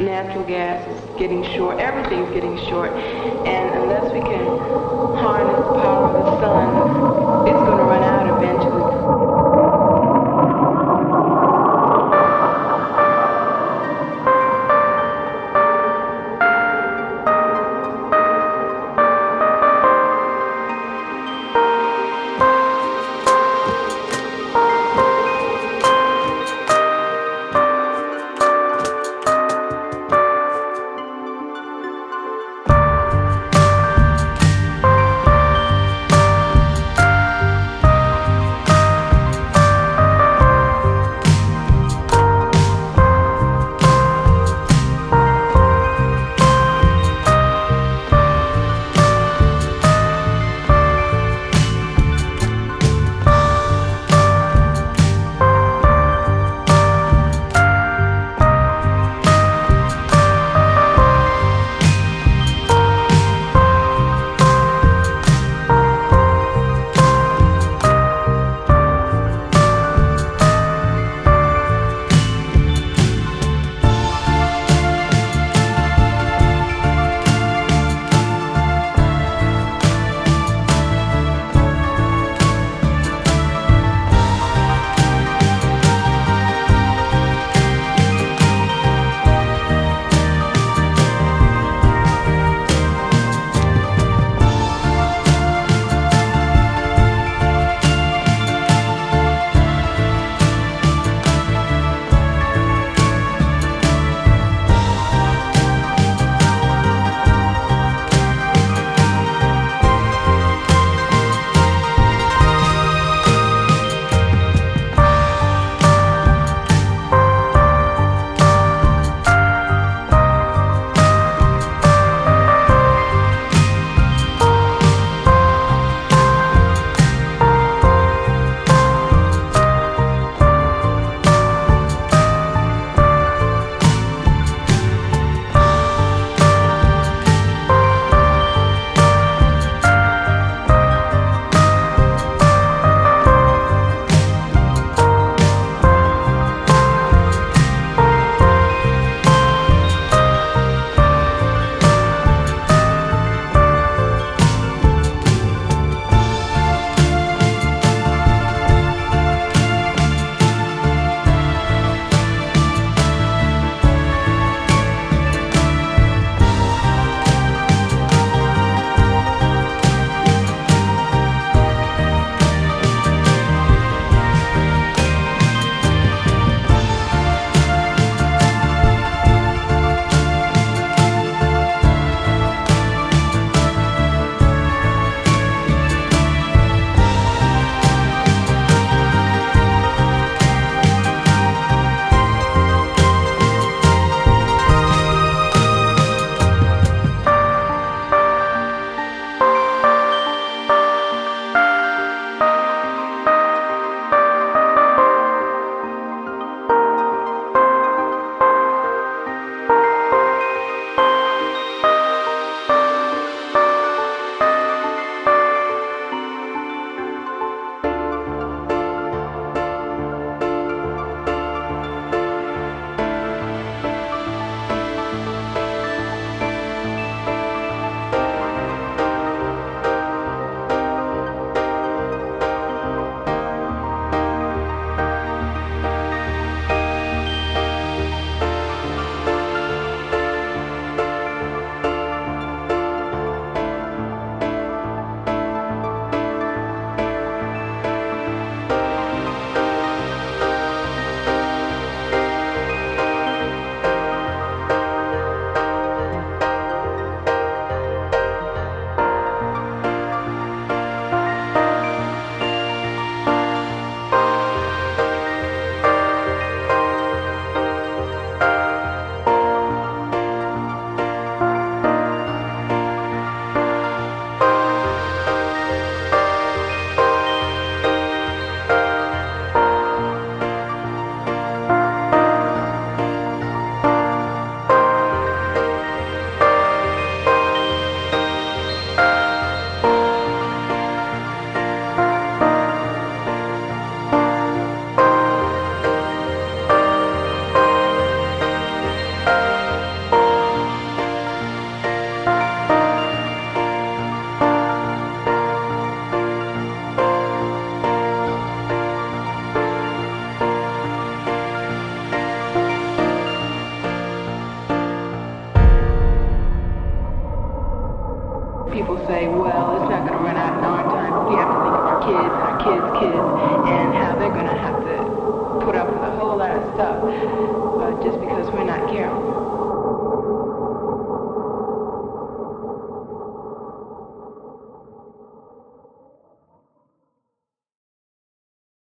natural gas is getting short, everything's getting short, and unless we can harness the power of the sun, it's going to run out eventually. people say, well, it's not going to run out in our time. We have to think of our kids and our kids' kids and how they're going to have to put up with a whole lot of stuff just because we're not careful.